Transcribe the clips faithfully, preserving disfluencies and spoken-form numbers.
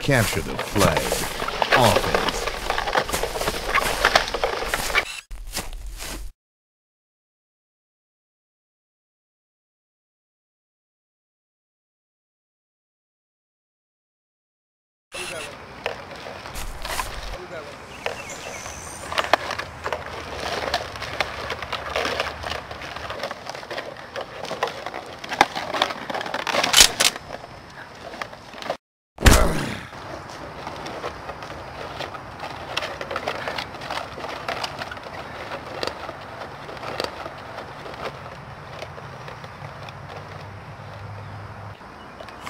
Capture the flag. Offense.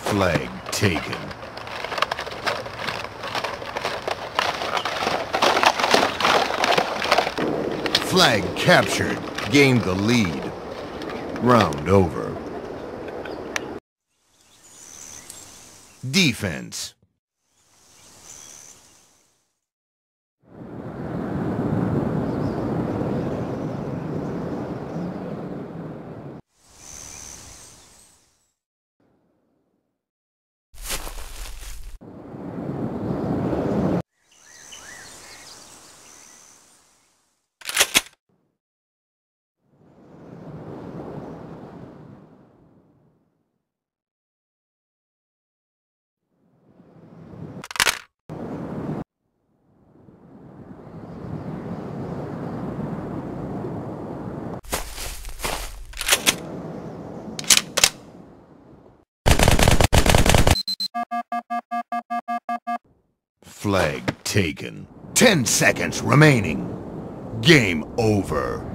Flag taken. Flag captured. Gained the lead. Round over. Defense. Flag taken. Ten seconds remaining. Game over.